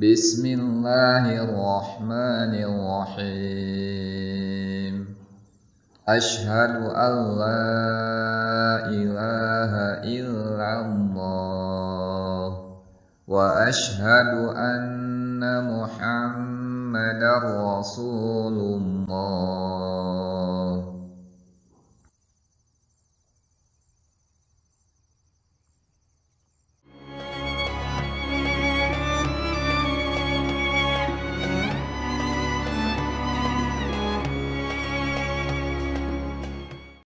بسم الله الرحمن الرحيم أشهد أن لا إله إلا الله وأشهد أن محمدا رسول الله.